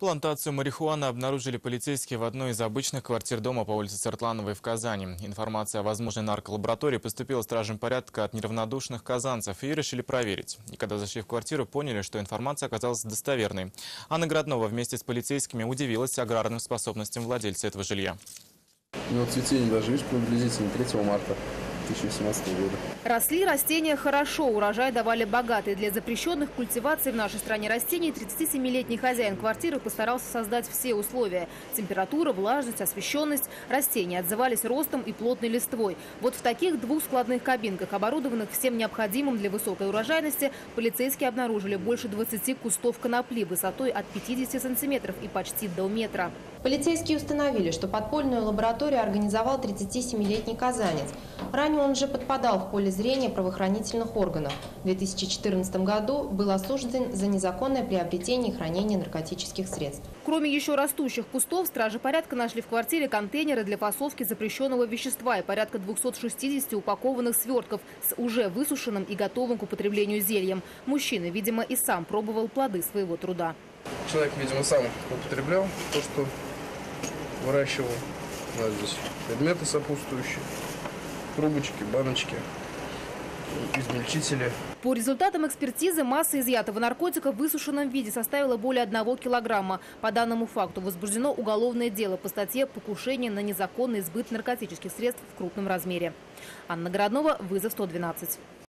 Плантацию марихуаны обнаружили полицейские в одной из обычных квартир дома по улице Цертлановой в Казани. Информация о возможной нарколаборатории поступила стражам порядка от неравнодушных казанцев, и ее решили проверить. И когда зашли в квартиру, поняли, что информация оказалась достоверной. Анна Граднова вместе с полицейскими удивилась аграрным способностям владельца этого жилья. Ну, цветение даже, видишь, приблизительно 3 марта 2017 года. Росли растения хорошо, урожай давали богатый. Для запрещенных культиваций в нашей стране растений 37-летний хозяин квартиры постарался создать все условия. Температура, влажность, освещенность. Растения отзывались ростом и плотной листвой. Вот в таких 2 складных кабинках, оборудованных всем необходимым для высокой урожайности, полицейские обнаружили больше 20 кустов конопли высотой от 50 сантиметров и почти до метра. Полицейские установили, что подпольную лабораторию организовал 37-летний казанец. Ранее он уже подпадал в поле зрения правоохранительных органов. В 2014 году был осужден за незаконное приобретение и хранение наркотических средств. Кроме еще растущих кустов, стражи порядка нашли в квартире контейнеры для фасовки запрещенного вещества и порядка 260 упакованных свертков с уже высушенным и готовым к употреблению зельем. Мужчина, видимо, и сам пробовал плоды своего труда. Человек, видимо, сам употреблял то, что выращивал. У нас здесь предметы сопутствующие, трубочки, баночки, измельчители. По результатам экспертизы масса изъятого наркотика в высушенном виде составила более 1 килограмма. По данному факту возбуждено уголовное дело по статье «Покушение на незаконный сбыт наркотических средств в крупном размере». Анна Граднова, «Вызов 112».